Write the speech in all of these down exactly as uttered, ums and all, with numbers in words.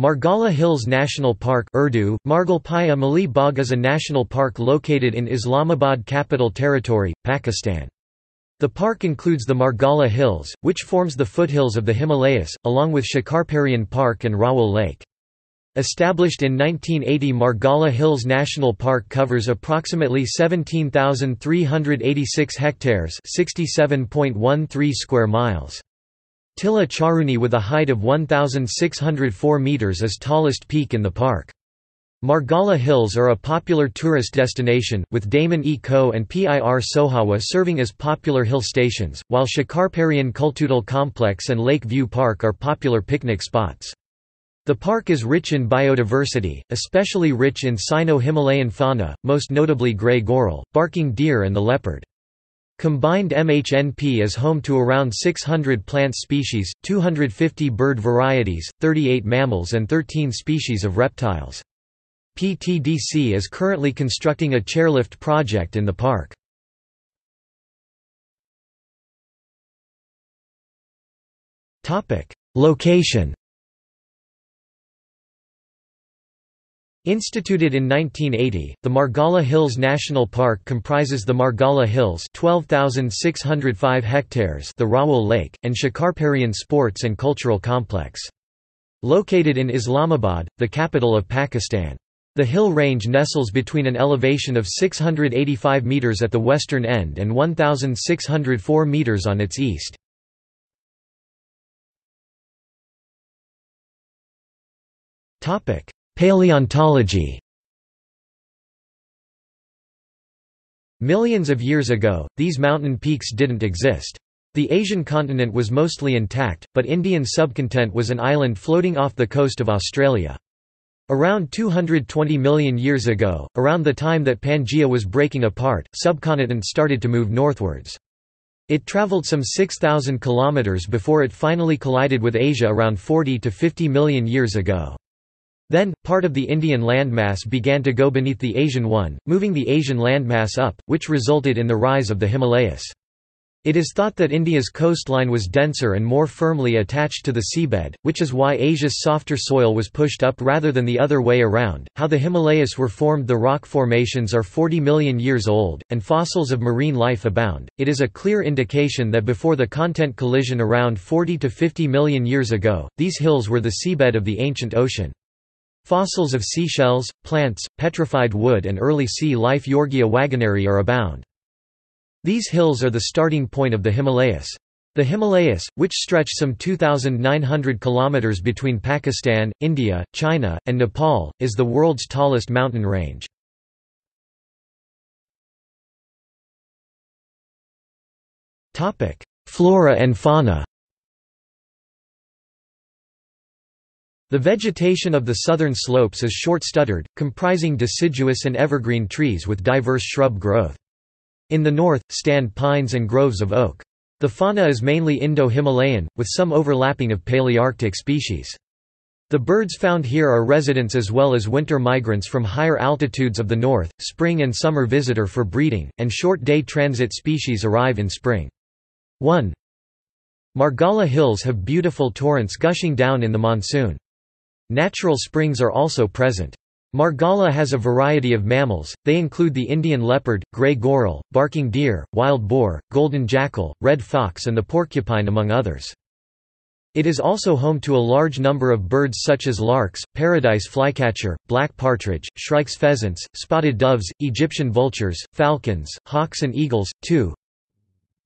Margalla Hills National Park Urdu, Margalpaya Mali Bagh is a national park located in Islamabad Capital Territory, Pakistan. The park includes the Margalla Hills, which forms the foothills of the Himalayas, along with Shakarparian Park and Rawal Lake. Established in nineteen eighty, Margalla Hills National Park covers approximately seventeen thousand three hundred eighty-six hectares, sixty-seven point one three square miles. Tilla Charuni, with a height of one thousand six hundred four meters, is tallest peak in the park. Margalla Hills are a popular tourist destination, with Daman-e-Koh and Pir Sohawa serving as popular hill stations, while Shakarparian Cultural Complex and Lake View Park are popular picnic spots. The park is rich in biodiversity, especially rich in Sino-Himalayan fauna, most notably grey goral, barking deer and the leopard. Combined, M H N P is home to around six hundred plant species, two hundred fifty bird varieties, thirty-eight mammals and thirteen species of reptiles. P T D C is currently constructing a chairlift project in the park. Location. Instituted in nineteen eighty, the Margalla Hills National Park comprises the Margalla Hills twelve thousand six hundred five hectares, the Rawal Lake, and Shakarparian Sports and Cultural Complex. Located in Islamabad, the capital of Pakistan. The hill range nestles between an elevation of six hundred eighty-five meters at the western end and one thousand six hundred four meters on its east. Paleontology. Millions of years ago, these mountain peaks didn't exist. The Asian continent was mostly intact, but Indian subcontinent was an island floating off the coast of Australia. Around two hundred twenty million years ago, around the time that Pangaea was breaking apart, subcontinent started to move northwards. It traveled some six thousand kilometers before it finally collided with Asia around forty to fifty million years ago. Then, part of the Indian landmass began to go beneath the Asian one, moving the Asian landmass up, which resulted in the rise of the Himalayas. It is thought that India's coastline was denser and more firmly attached to the seabed, which is why Asia's softer soil was pushed up rather than the other way around. How the Himalayas were formed. The rock formations are forty million years old, and fossils of marine life abound. It is a clear indication that before the continent collision around forty to fifty million years ago, these hills were the seabed of the ancient ocean. Fossils of seashells, plants, petrified wood and early sea life Yorgia wagoneri are abound. These hills are the starting point of the Himalayas. The Himalayas, which stretch some two thousand nine hundred kilometers between Pakistan, India, China, and Nepal, is the world's tallest mountain range. Flora and fauna. The vegetation of the southern slopes is short-stuttered, comprising deciduous and evergreen trees with diverse shrub growth. In the north, stand pines and groves of oak. The fauna is mainly Indo-Himalayan, with some overlapping of Palearctic species. The birds found here are residents as well as winter migrants from higher altitudes of the north, spring and summer visitor for breeding, and short-day transit species arrive in spring. one Margalla Hills have beautiful torrents gushing down in the monsoon. Natural springs are also present. Margalla has a variety of mammals, they include the Indian leopard, grey goral, barking deer, wild boar, golden jackal, red fox and the porcupine among others. It is also home to a large number of birds such as larks, paradise flycatcher, black partridge, shrike's pheasants, spotted doves, Egyptian vultures, falcons, hawks and eagles. two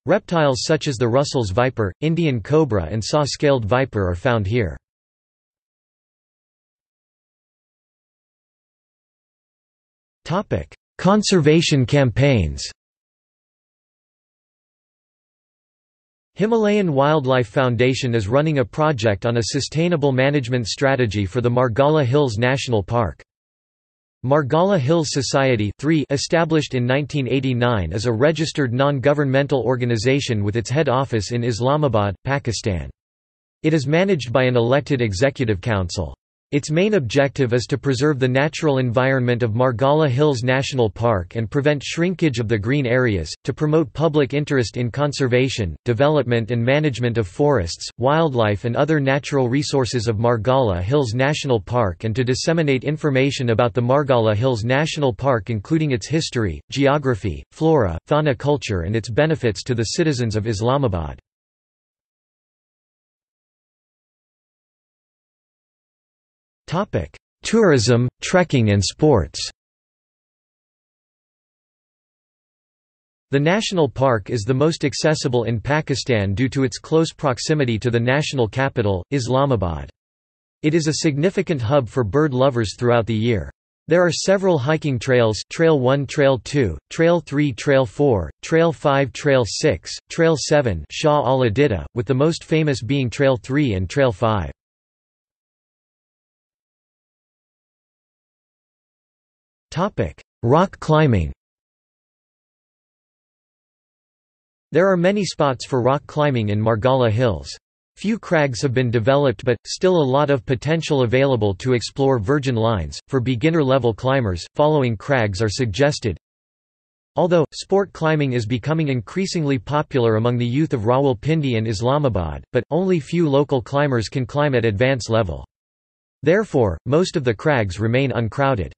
Reptiles such as the Russell's viper, Indian cobra and saw-scaled viper are found here. Conservation campaigns. Himalayan Wildlife Foundation is running a project on a sustainable management strategy for the Margalla Hills National Park. Margalla Hills Society three, established in nineteen eighty-nine, is a registered non-governmental organization with its head office in Islamabad, Pakistan. It is managed by an elected executive council. Its main objective is to preserve the natural environment of Margalla Hills National Park and prevent shrinkage of the green areas, to promote public interest in conservation, development and management of forests, wildlife and other natural resources of Margalla Hills National Park, and to disseminate information about the Margalla Hills National Park, including its history, geography, flora, fauna, culture and its benefits to the citizens of Islamabad. Tourism, trekking and sports. The national park is the most accessible in Pakistan due to its close proximity to the national capital, Islamabad. It is a significant hub for bird lovers throughout the year. There are several hiking trails: Trail one, Trail two, Trail three, Trail four, Trail five, Trail six, Trail seven, Shah Aliditta, with the most famous being Trail three and Trail five. Rock climbing. There are many spots for rock climbing in Margalla Hills. Few crags have been developed, but still a lot of potential available to explore. Virgin lines, for beginner-level climbers, following crags are suggested. Although, sport climbing is becoming increasingly popular among the youth of Rawalpindi and Islamabad, but, only few local climbers can climb at advanced level. Therefore, most of the crags remain uncrowded.